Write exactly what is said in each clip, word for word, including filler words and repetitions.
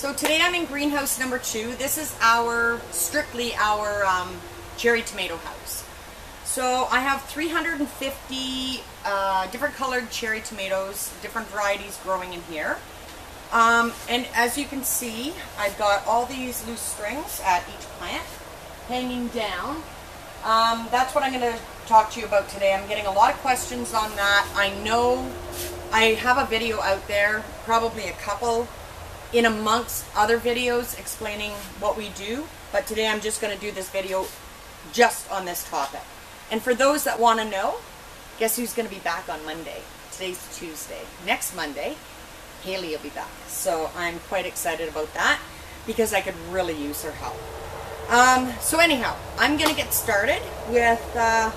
So today I'm in greenhouse number two. This is our, strictly our um, cherry tomato house. So I have three hundred fifty uh, different colored cherry tomatoes, different varieties growing in here. Um, and as you can see, I've got all these loose strings at each plant hanging down. Um, that's what I'm going to talk to you about today. I'm getting a lot of questions on that. I know I have a video out there, probably a couple, in amongst other videos explaining what we do, but today I'm just going to do this video just on this topic. And for those that want to know, guess who's going to be back on Monday? Today's Tuesday. Next Monday, Haley will be back. So I'm quite excited about that because I could really use her help. Um, so anyhow, I'm going to get started with uh,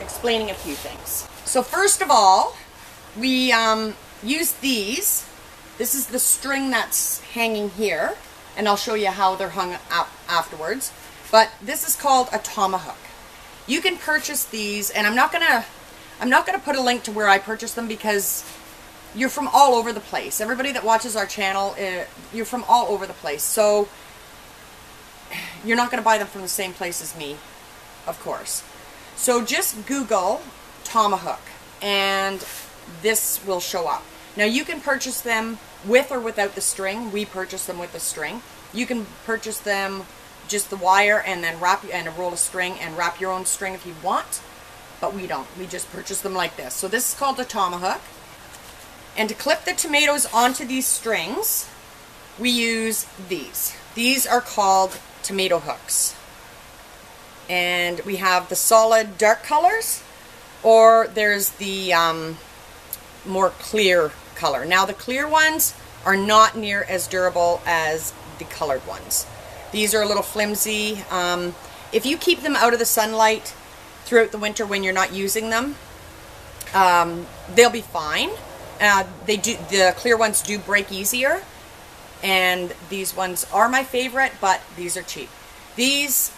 explaining a few things. So first of all, we um, use these. This is the string that's hanging here, and I'll show you how they're hung up afterwards. But this is called a tomahook. You can purchase these, and I'm not gonna, I'm not gonna put a link to where I purchased them because you're from all over the place. Everybody that watches our channel, uh, you're from all over the place. So you're not gonna buy them from the same place as me, of course. So just Google tomahook, and this will show up. Now you can purchase them with or without the string. We purchase them with the string. You can purchase them just the wire and then wrap and a roll of string and wrap your own string if you want, but we don't. We just purchase them like this. So this is called a tomahook. And to clip the tomatoes onto these strings, we use these. These are called tomato hooks. And we have the solid dark colors, or there's the um, more clear color. Now the clear ones are not near as durable as the colored ones. These are a little flimsy. Um, if you keep them out of the sunlight throughout the winter when you're not using them, um, they'll be fine. Uh, they do, the clear ones do break easier, and these ones are my favorite, but these are cheap. These,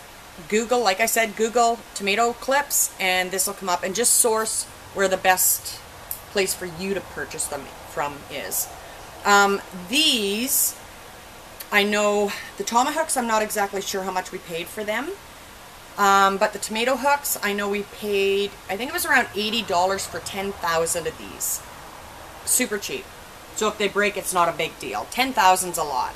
Google, like I said, Google tomato clips, and this will come up, and just source where the best place for you to purchase them from is. Um, these... I know the tomahooks, I'm not exactly sure how much we paid for them, um, but the tomato hooks, I know we paid, I think it was around eighty dollars for ten thousand of these. Super cheap. So if they break, it's not a big deal. ten thousand's a lot.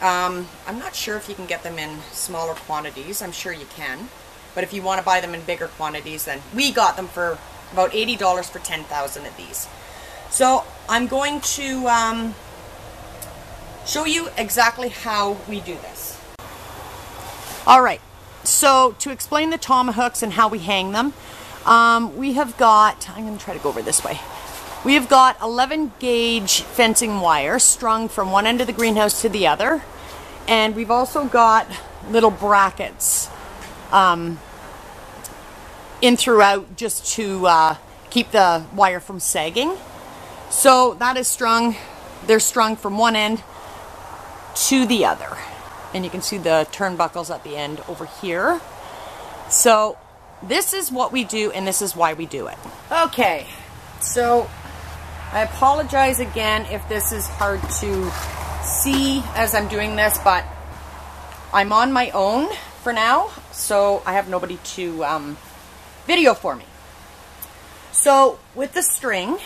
Um, I'm not sure if you can get them in smaller quantities. I'm sure you can, but if you want to buy them in bigger quantities, then we got them for about eighty dollars for ten thousand of these. So I'm going to... Um, show you exactly how we do this. All right, so to explain the tomahooks and how we hang them, um, we have got, I'm going to try to go over this way. We have got eleven gauge fencing wire strung from one end of the greenhouse to the other, and we've also got little brackets um, in throughout just to uh, keep the wire from sagging. So that is strung, they're strung from one end to the other, and you can see the turnbuckles at the end over here. So this is what we do, and this is why we do it. Okay, so I apologize again if this is hard to see as I'm doing this, but I'm on my own for now, so I have nobody to um, video for me. So with the string,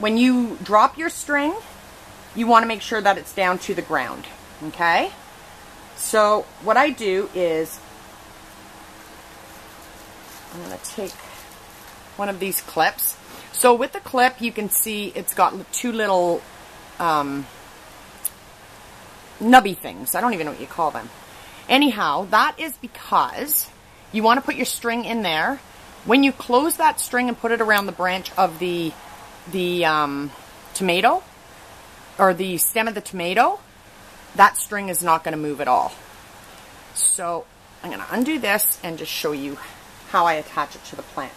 when you drop your string, you want to make sure that it's down to the ground, okay? So what I do is I'm going to take one of these clips. So with the clip, you can see it's got two little um, nubby things. I don't even know what you call them. Anyhow, that is because you want to put your string in there. When you close that string and put it around the branch of the, the um, tomato, or the stem of the tomato, that string is not going to move at all. So I'm going to undo this and just show you how I attach it to the plant.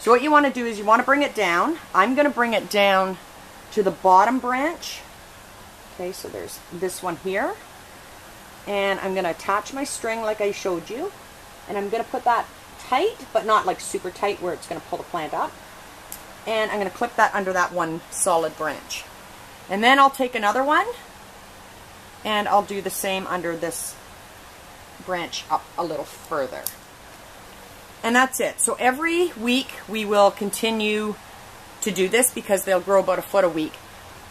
So what you want to do is you want to bring it down. I'm going to bring it down to the bottom branch. Okay, so there's this one here. And I'm going to attach my string like I showed you. And I'm going to put that tight, but not like super tight where it's going to pull the plant up. And I'm going to clip that under that one solid branch. And then I'll take another one And I'll do the same under this branch up a little further. And that's it. So every week we will continue to do this because they'll grow about a foot a week.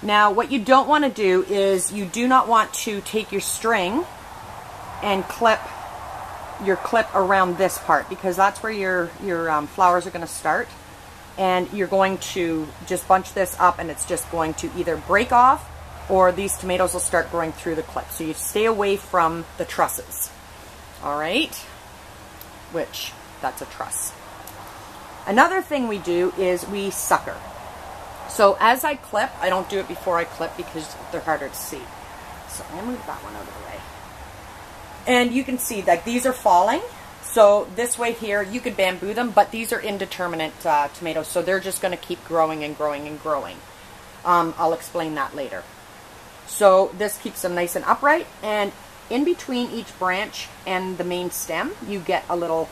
Now what you don't want to do is you do not want to take your string and clip your clip around this part, because that's where your, your um, flowers are going to start, and you're going to just bunch this up and it's just going to either break off or these tomatoes will start growing through the clip. So you stay away from the trusses. All right, which that's a truss. Another thing we do is we sucker. So as I clip, I don't do it before I clip because they're harder to see. So I'm gonna move that one out of the way. And you can see that these are falling. So this way here, you could bamboo them, but these are indeterminate uh, tomatoes. So they're just gonna keep growing and growing and growing. Um, I'll explain that later. So this keeps them nice and upright, and in between each branch and the main stem, you get a little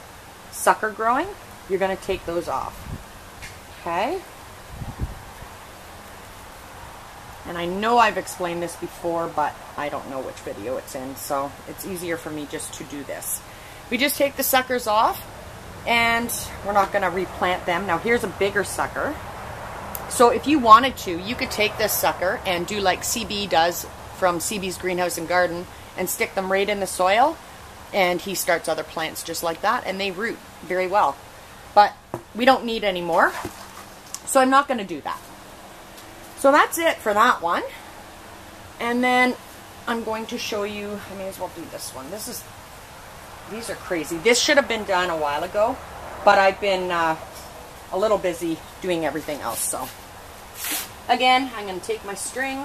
sucker growing. You're gonna take those off, okay? And I know I've explained this before, but I don't know which video it's in, so it's easier for me just to do this. We just take the suckers off, and we're not gonna replant them. Now here's a bigger sucker. So if you wanted to, you could take this sucker and do like C B does from C B's Greenhouse and Garden and stick them right in the soil, and he starts other plants just like that, and they root very well. But we don't need any more, so I'm not gonna do that. So that's it for that one. And then I'm going to show you, I may as well do this one. This is, these are crazy. This should have been done a while ago, but I've been uh, a little busy doing everything else. So again, I'm gonna take my string,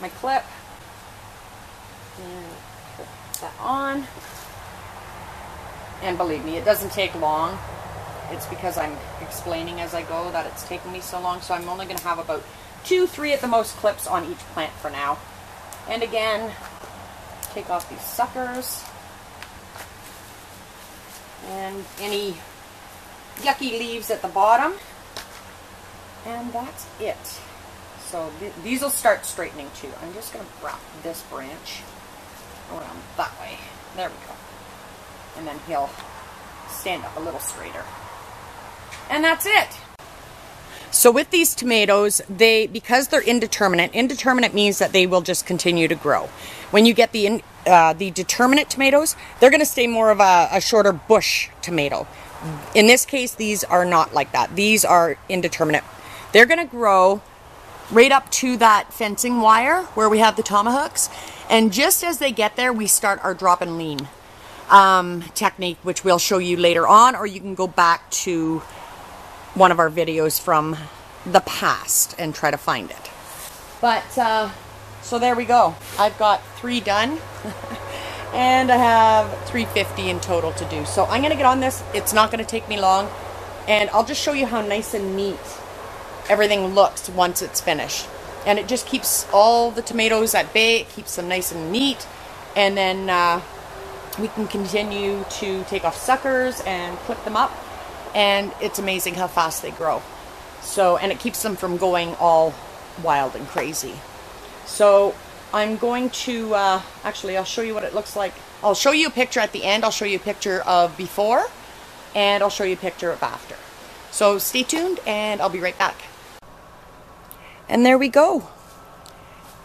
my clip, and put that on. And believe me, it doesn't take long. It's because I'm explaining as I go that it's taken me so long. So I'm only gonna have about two, three at the most clips on each plant for now. And again, take off these suckers and any yucky leaves at the bottom. And that's it. So th these will start straightening too. I'm just gonna wrap this branch around that way. There we go. And then he'll stand up a little straighter. And that's it. So with these tomatoes, they because they're indeterminate, indeterminate means that they will just continue to grow. When you get the in, uh, the determinate tomatoes, they're going to stay more of a, a shorter bush tomato. In this case, these are not like that. These are indeterminate. They're going to grow right up to that fencing wire where we have the tomahooks. And just as they get there, we start our drop and lean um, technique, which we'll show you later on, or you can go back to one of our videos from the past and try to find it. But uh, so there we go. I've got three done and I have three fifty in total to do. So I'm gonna get on this. It's not gonna take me long, and I'll just show you how nice and neat everything looks once it's finished. And it just keeps all the tomatoes at bay. It keeps them nice and neat. And then uh, we can continue to take off suckers and clip them up. And it's amazing how fast they grow. So, and it keeps them from going all wild and crazy. So I'm going to, uh, actually I'll show you what it looks like. I'll show you a picture at the end. I'll show you a picture of before, and I'll show you a picture of after. So stay tuned and I'll be right back. And there we go.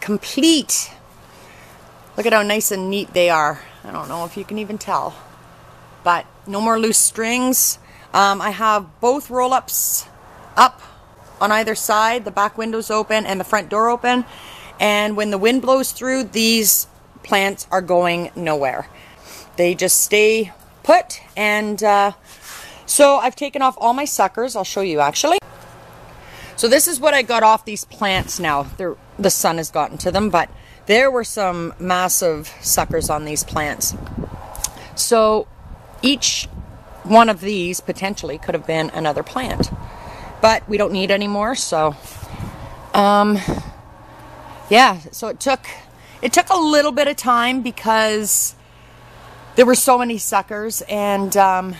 Complete. Look at how nice and neat they are. I don't know if you can even tell, but no more loose strings. Um, I have both roll-ups up on either side, the back windows open and the front door open, and when the wind blows through, these plants are going nowhere. They just stay put. And uh, so I've taken off all my suckers. I'll show you actually. So this is what I got off these plants now. They're, the sun has gotten to them, but there were some massive suckers on these plants. So each one of these potentially could have been another plant, but we don't need any more. So um yeah, so it took it took a little bit of time because there were so many suckers and um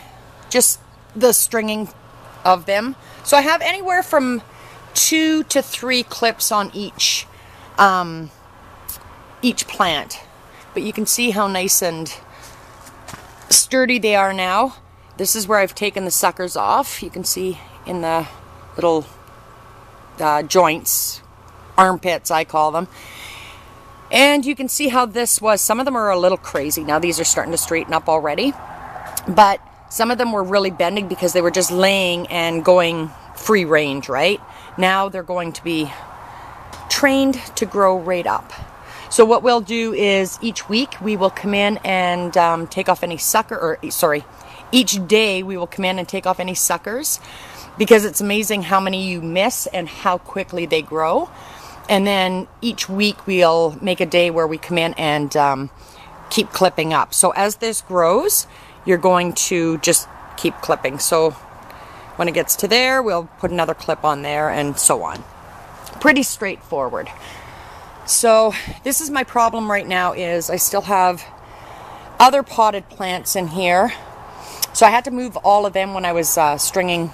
just the stringing of them. So I have anywhere from two to three clips on each um each plant. But you can see how nice and sturdy they are now. This is where I've taken the suckers off. You can see in the little uh, joints, armpits I call them. And you can see how this was. Some of them are a little crazy. Now these are starting to straighten up already. But some of them were really bending because they were just laying and going free range, right? Now they're going to be trained to grow right up. So what we'll do is each week we will come in and um, take off any sucker, or sorry, each day we will come in and take off any suckers, because it's amazing how many you miss and how quickly they grow. And then each week we'll make a day where we come in and um, keep clipping up. So as this grows, you're going to just keep clipping. So when it gets to there, we'll put another clip on there and so on. Pretty straightforward. So this is my problem right now, is I still have other potted plants in here. So I had to move all of them when I was uh, stringing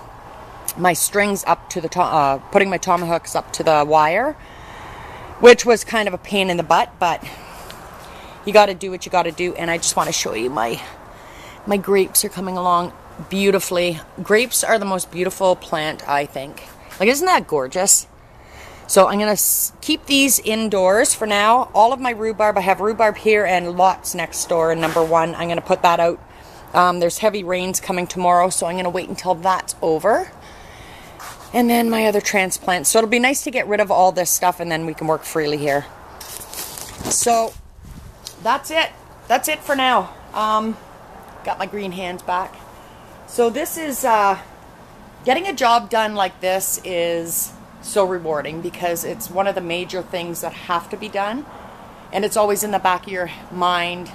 my strings up to the, uh, putting my tomahooks up to the wire, which was kind of a pain in the butt, but you got to do what you got to do. And I just want to show you my, my grapes are coming along beautifully. Grapes are the most beautiful plant, I think. Like, isn't that gorgeous? So I'm going to keep these indoors for now. All of my rhubarb, I have rhubarb here and lots next door in number one. I'm going to put that out. Um, there's heavy rains coming tomorrow, so I'm going to wait until that's over. And then my other transplants. So it'll be nice to get rid of all this stuff, and then we can work freely here. So that's it. That's it for now. Um, got my green hands back. So this is, uh, getting a job done like this is so rewarding, because it's one of the major things that have to be done, and it's always in the back of your mind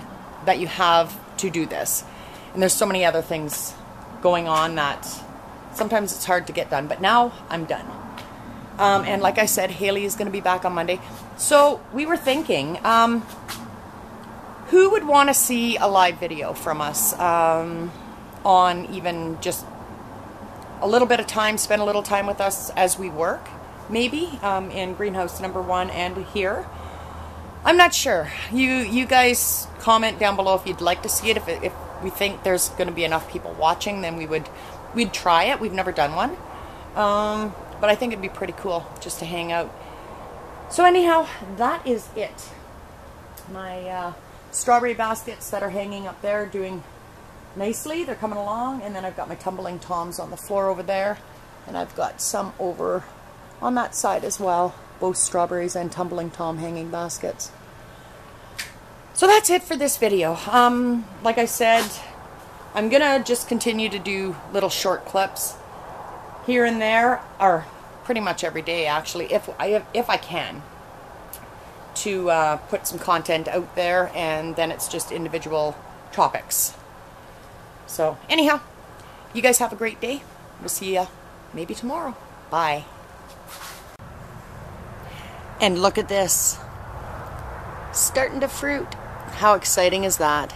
that you have to do this. And there's so many other things going on that sometimes it's hard to get done, but now I'm done. Um, and like I said, Haley is going to be back on Monday. So we were thinking, um, who would want to see a live video from us um, on even just a little bit of time, spend a little time with us as we work, maybe, um, in greenhouse number one and here. I'm not sure. You you guys comment down below if you'd like to see it. If, it, if we think there's going to be enough people watching, then we would we'd try it. We've never done one. Um, but I think it'd be pretty cool just to hang out. So anyhow, that is it. My uh, strawberry baskets that are hanging up there doing nicely, they're coming along, and then I've got my tumbling toms on the floor over there, and I've got some over on that side as well, both strawberries and tumbling tom hanging baskets. So that's it for this video. Um, like I said, I'm gonna just continue to do little short clips here and there, or pretty much every day actually, if I, if I can, to uh, put some content out there, and then it's just individual topics. So anyhow, you guys have a great day. We'll see ya maybe tomorrow. Bye. And look at this. Starting to fruit. How exciting is that?